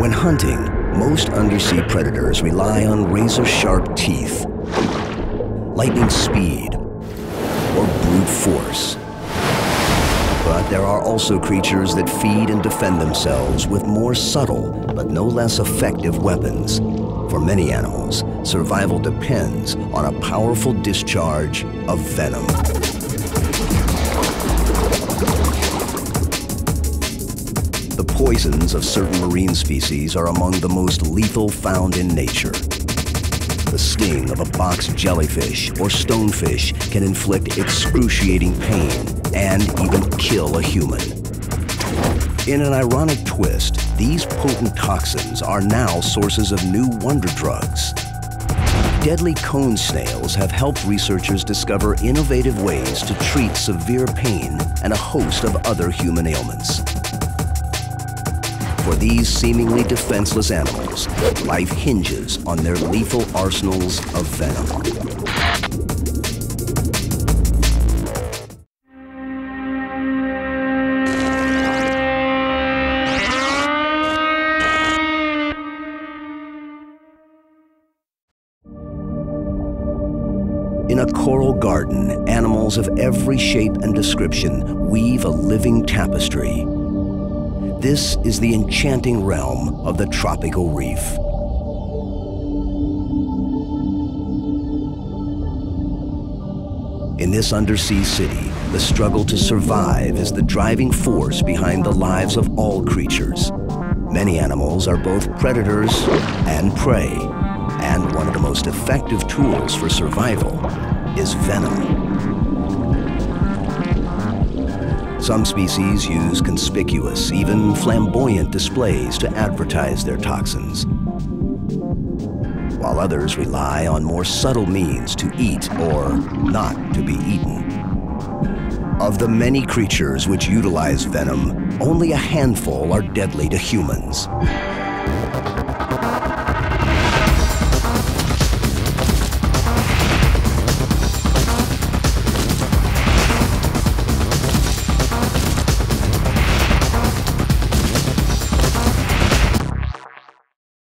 When hunting, most undersea predators rely on razor-sharp teeth, lightning speed, or brute force. But there are also creatures that feed and defend themselves with more subtle but no less effective weapons. For many animals, survival depends on a powerful discharge of venom. The poisons of certain marine species are among the most lethal found in nature. The sting of a box jellyfish or stonefish can inflict excruciating pain and even kill a human. In an ironic twist, these potent toxins are now sources of new wonder drugs. Deadly cone snails have helped researchers discover innovative ways to treat severe pain and a host of other human ailments. For these seemingly defenseless animals, life hinges on their lethal arsenals of venom. In a coral garden, animals of every shape and description weave a living tapestry. This is the enchanting realm of the tropical reef. In this undersea city, the struggle to survive is the driving force behind the lives of all creatures. Many animals are both predators and prey. And one of the most effective tools for survival is venom. Some species use conspicuous, even flamboyant displays to advertise their toxins, while others rely on more subtle means to eat or not to be eaten. Of the many creatures which utilize venom, only a handful are deadly to humans.